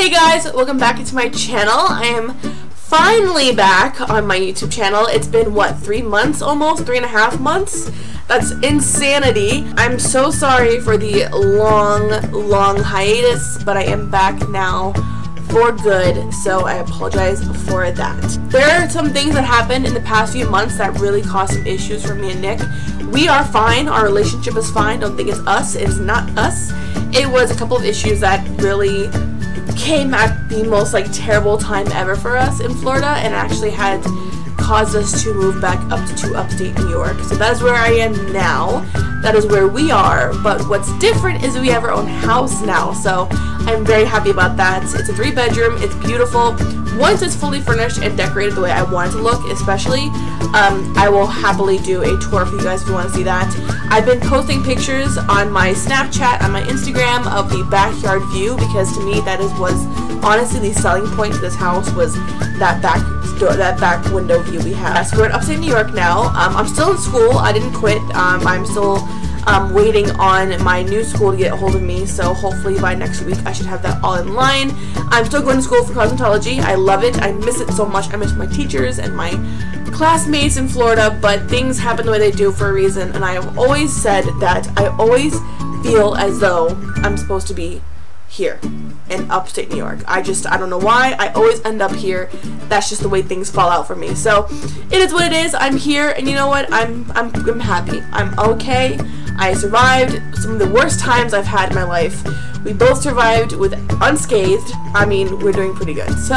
Hey guys, welcome back to my channel. I am finally back on my YouTube channel. It's been, what, 3 months almost? 3.5 months? That's insanity. I'm so sorry for the long hiatus, but I am back now for good, so I apologize for that. There are some things that happened in the past few months that really caused some issues for me and Nick. We are fine. Our relationship is fine. Don't think it's us. It's not us. It was a couple of issues that really came at the most terrible time ever for us in Florida, and actually had caused us to move back up to upstate New York. So that is where I am now. That is where we are. But what's different is we have our own house now, so I'm very happy about that. It's a 3-bedroom. It's beautiful. Once it's fully furnished and decorated the way I want it to look, especially, I will happily do a tour for you guys if you want to see that. I've been posting pictures on my Snapchat, on my Instagram, of the backyard view, because to me that was honestly the selling point to this house, was that back window view we have. So we're in upstate New York now. I'm still in school. I didn't quit. I'm still waiting on my new school to get a hold of me, so hopefully by next week I should have that all in line. I'm still going to school for cosmetology. I love it. I miss it so much. I miss my teachers and my classmates in Florida, but things happen the way they do for a reason, and I have always said that I always feel as though I'm supposed to be here in upstate New York. I don't know why. I always end up here. That's just the way things fall out for me. So it is what it is. I'm here, and you know what? I'm happy. I'm okay. I survived some of the worst times I've had in my life. We both survived unscathed. I mean, we're doing pretty good. So,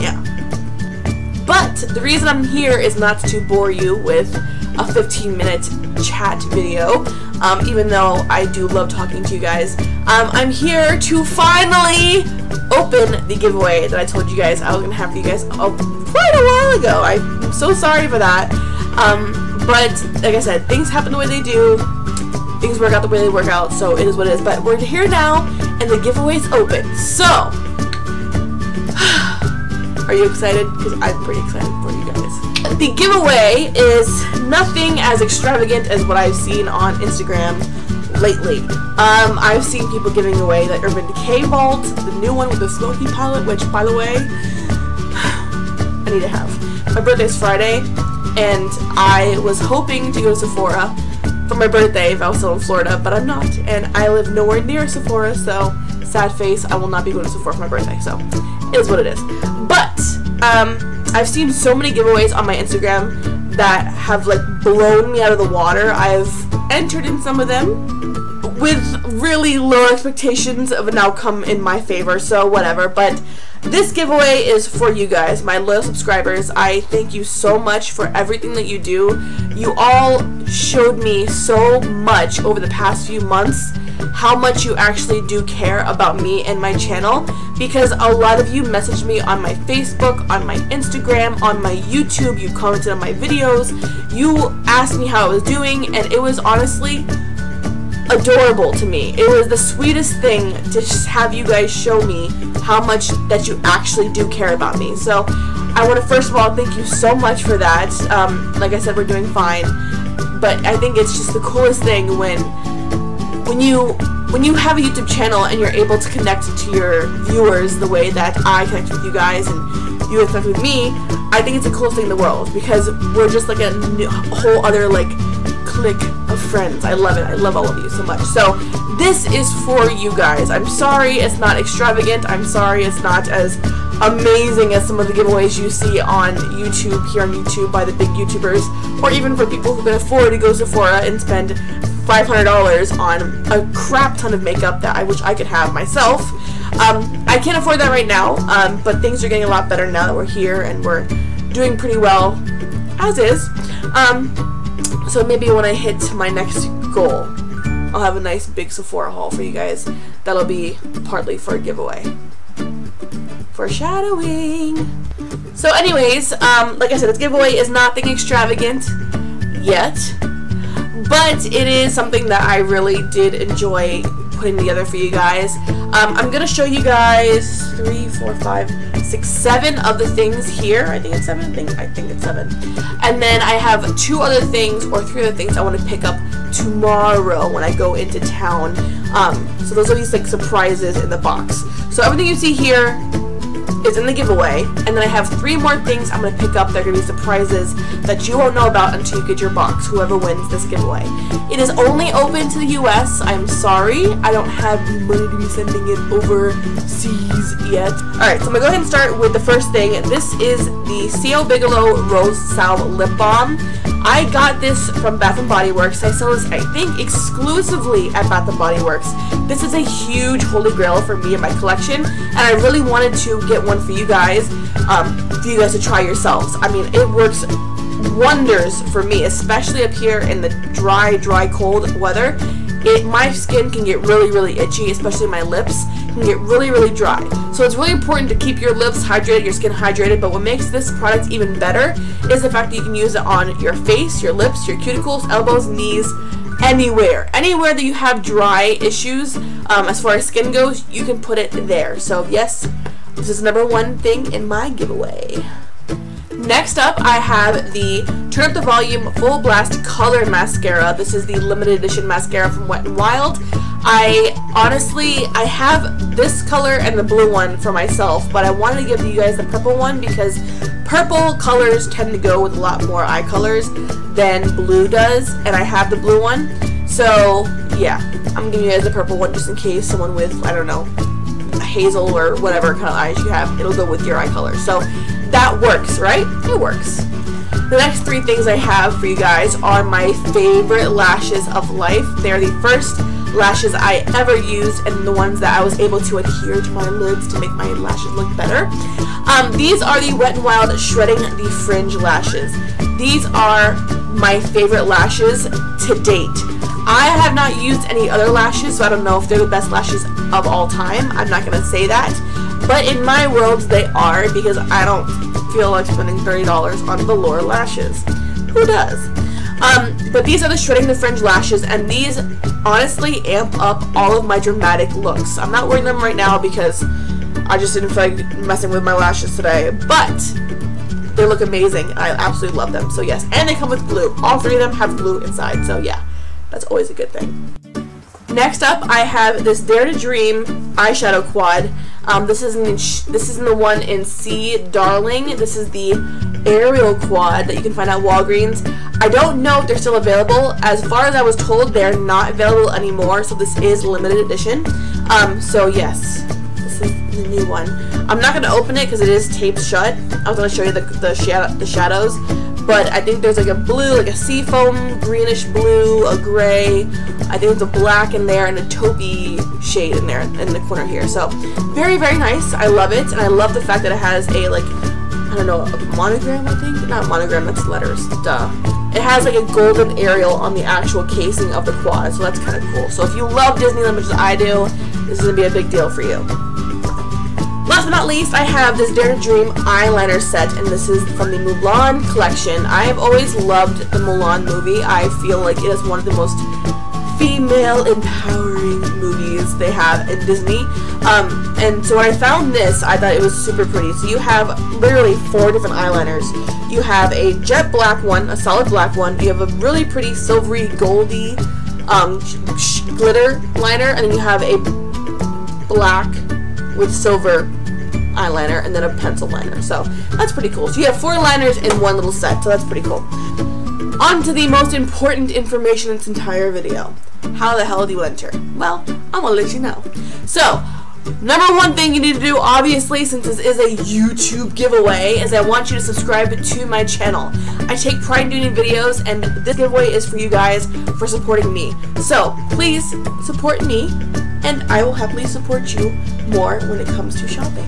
yeah. But the reason I'm here is not to bore you with a 15-minute chat video, even though I do love talking to you guys. I'm here to finally open the giveaway that I told you guys I was going to have for you guys quite a while ago. I'm so sorry for that. But, like I said, things happen the way they do. Things work out the way they work out, so it is what it is. But we're here now, and the giveaway's open. So, are you excited? Because I'm pretty excited for you guys. The giveaway is nothing as extravagant as what I've seen on Instagram lately. I've seen people giving away the Urban Decay Vault, the new one with the smoky palette, which, by the way, I need to have. My birthday's Friday, and I was hoping to go to Sephora for my birthday if I was still in Florida, but I'm not, and I live nowhere near Sephora, so sad face, I will not be going to Sephora for my birthday, so it is what it is. But, I've seen so many giveaways on my Instagram that have blown me out of the water. I've entered in some of them with really low expectations of an outcome in my favor, so whatever. But this giveaway is for you guys, my loyal subscribers. I thank you so much for everything that you do. You all showed me so much over the past few months how much you actually do care about me and my channel, because a lot of you messaged me on my Facebook, on my Instagram, on my YouTube. You commented on my videos. You asked me how I was doing, and it was honestly adorable to me. It was the sweetest thing to just have you guys show me how much that you actually do care about me. So I want to first of all thank you so much for that. Like I said, we're doing fine, but I think it's just the coolest thing when you have a YouTube channel and you're able to connect to your viewers the way that I connect with you guys and you connect with me. I think it's the coolest thing in the world, because we're just whole other clique of friends. I love it. I love all of you so much. So this is for you guys. I'm sorry it's not extravagant. I'm sorry it's not as amazing as some of the giveaways you see on YouTube, here on YouTube, by the big YouTubers, or even for people who can afford to go to Sephora and spend $500 on a crap ton of makeup that I wish I could have myself. I can't afford that right now, but things are getting a lot better now that we're here and we're doing pretty well as is. So maybe when I hit my next goal, I'll have a nice big Sephora haul for you guys. That'll be partly for a giveaway. Foreshadowing. So anyways, like I said, this giveaway is nothing extravagant yet, but it is something that I really did enjoy putting together for you guys. I'm going to show you guys 3, 4, 5, 6, 7 of the things here. I think it's 7. I think it's 7. And then I have 2 other things or 3 other things I want to pick up tomorrow when I go into town. So those are these like surprises in the box. So everything you see here is in the giveaway, and then I have 3 more things I'm going to pick up. They're going to be surprises that you won't know about until you get your box, whoever wins this giveaway. It is only open to the US. I'm sorry, I don't have the money to be sending it overseas yet. Alright, so I'm going to go ahead and start with the first thing. This is the C.O. Bigelow Rose Salve Lip Balm. I got this from Bath & Body Works. I sell this, I think, exclusively at Bath & Body Works. This is a huge holy grail for me and my collection, and I really wanted to get one for you guys to try yourselves. I mean, it works wonders for me, especially up here in the dry, cold weather. My skin can get really, really itchy, especially my lips can get really, really dry. So it's really important to keep your lips hydrated, your skin hydrated, but what makes this product even better is the fact that you can use it on your face, your lips, your cuticles, elbows, knees, anywhere that you have dry issues. As far as skin goes, you can put it there. So yes, this is number 1 thing in my giveaway. Next up, I have the Turn Up the Volume Full Blast Color Mascara. This is the limited edition mascara from Wet n Wild. I have this color and the blue one for myself, but I wanted to give you guys the purple one because purple colors tend to go with a lot more eye colors than blue does, and I have the blue one. So yeah, I'm giving you guys the purple one just in case someone with, I don't know, hazel or whatever kind of eyes you have, it'll go with your eye color. So that works, right? It works. The next 3 things I have for you guys are my favorite lashes of life. They are the first lashes I ever used and the ones that I was able to adhere to my lids to make my lashes look better. These are the Wet n Wild Shredding the Fringe Lashes. These are my favorite lashes to date. I have not used any other lashes, so I don't know if they're the best lashes of all time. I'm not going to say that, but in my world they are, because I don't feel like spending $30 on Velour lashes. Who does? But these are the Shredding the Fringe lashes, and these honestly amp up all of my dramatic looks. I'm not wearing them right now because I just didn't feel like messing with my lashes today, but they look amazing. I absolutely love them, so yes. And they come with glue. All 3 of them have glue inside, so yeah. That's always a good thing. Next up, I have this Dare to Dream eyeshadow quad. This is the one in C Darling. This is the Ariel quad that you can find at Walgreens. I don't know if they're still available. As far as I was told, they're not available anymore, so this is limited edition. So yes, this is the new one. I'm not going to open it because it is taped shut. I was going to show you the shadows. But I think there's like a blue, like a seafoam, greenish blue, a gray, I think there's a black in there, and a taupey shade in there in the corner here. So very, very nice. I love it, and I love the fact that it has a, like, I don't know, a monogram, I think? Not monogram, that's letters, duh. It has like a golden Ariel on the actual casing of the quad, so that's kind of cool. So if you love Disneyland, which I do, this is going to be a big deal for you. Last but not least, I have this Dare to Dream eyeliner set, and this is from the Mulan collection. I have always loved the Mulan movie. I feel like it is one of the most female empowering movies they have in Disney. And so when I found this, I thought it was super pretty. So you have literally 4 different eyeliners. You have a jet black one, a solid black one, you have a really pretty silvery goldy glitter liner, and then you have a black with silver eyeliner, and then a pencil liner. So that's pretty cool. So you have 4 liners in one little set, so that's pretty cool. On to the most important information in this entire video. How the hell do you enter? Well, I'm gonna let you know. So number 1 thing you need to do, obviously, since this is a YouTube giveaway, is I want you to subscribe to my channel. I take pride in doing videos, and this giveaway is for you guys for supporting me. So please support me, and I will happily support you more when it comes to shopping.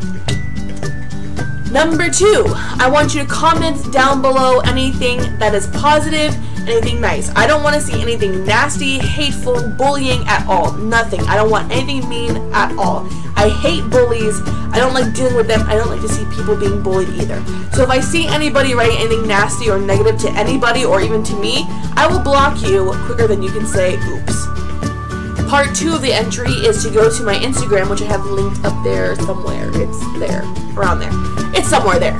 Number 2, I want you to comment down below anything that is positive, anything nice. I don't want to see anything nasty, hateful, bullying at all. Nothing. I don't want anything mean at all. I hate bullies. I don't like dealing with them. I don't like to see people being bullied either. So if I see anybody writing anything nasty or negative to anybody or even to me, I will block you quicker than you can say oops. Part 2 of the entry is to go to my Instagram, which I have linked up there somewhere. It's there. Around there. It's somewhere there.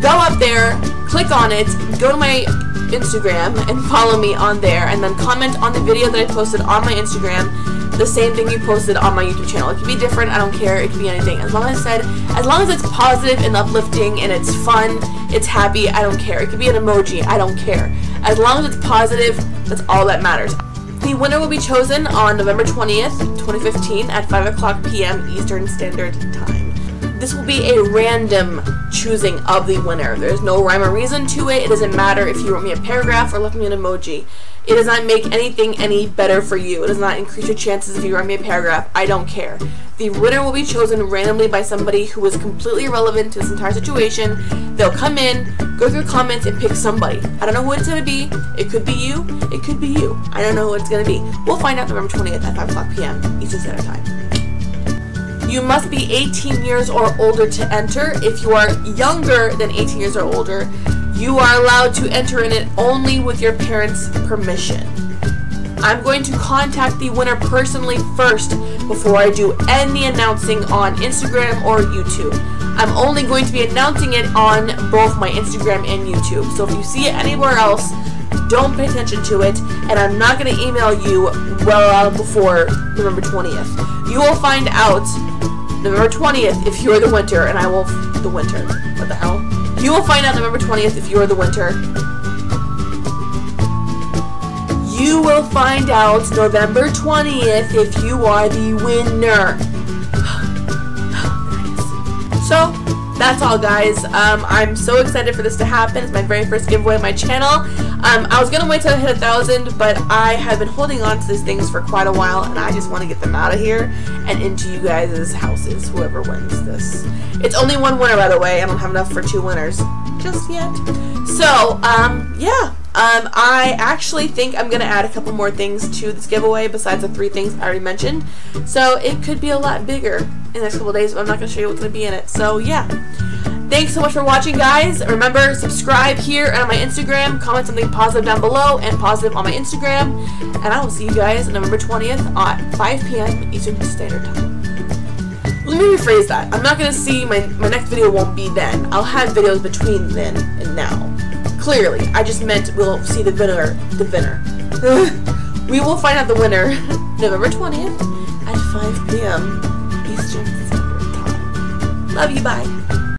Go up there, click on it, go to my Instagram and follow me on there, and then comment on the video that I posted on my Instagram, the same thing you posted on my YouTube channel. It could be different, I don't care, it could be anything. As long as it's positive and uplifting and it's fun, it's happy, I don't care. It could be an emoji, I don't care. As long as it's positive, that's all that matters. The winner will be chosen on November 20th, 2015 at 5:00 p.m. Eastern Standard Time. This will be a random choosing of the winner. There's no rhyme or reason to it. It doesn't matter if you wrote me a paragraph or left me an emoji. It does not make anything any better for you. It does not increase your chances if you write me a paragraph. I don't care. The winner will be chosen randomly by somebody who is completely irrelevant to this entire situation. They'll come in, go through comments, and pick somebody. I don't know who it's going to be. It could be you. It could be you. I don't know who it's going to be. We'll find out November 20th at 5:00 p.m. Eastern Standard Time. You must be 18 years or older to enter. If you are younger than 18 years or older, you are allowed to enter in it only with your parents' permission. I'm going to contact the winner personally first before I do any announcing on Instagram or YouTube. I'm only going to be announcing it on both my Instagram and YouTube. So if you see it anywhere else, don't pay attention to it, and I'm not going to email you well before November 20th. You will find out November 20th if you are the winner, and I will... the winner. What the hell? You will find out November 20th if you are the winner. You will find out November 20th if you are the winner. So... that's all, guys. I'm so excited for this to happen. It's my very first giveaway on my channel. I was gonna wait till I hit 1,000, but I have been holding on to these things for quite a while, and I just want to get them out of here and into you guys' houses, whoever wins this. It's only one winner, by the way. I don't have enough for two winners just yet. So, yeah. I actually think I'm going to add a couple more things to this giveaway besides the three things I already mentioned. So it could be a lot bigger in the next couple days, but I'm not going to show you what's going to be in it. So yeah. Thanks so much for watching, guys. Remember, subscribe here and on my Instagram. Comment something positive down below and positive on my Instagram. And I will see you guys on November 20th at 5 p.m. Eastern Standard Time. Let me rephrase that. I'm not going to see, my next video won't be then. I'll have videos between then and now. Clearly, I just meant we'll see the winner. We will find out the winner November 20th at 5 p.m. Eastern Standard Time. Love you, bye.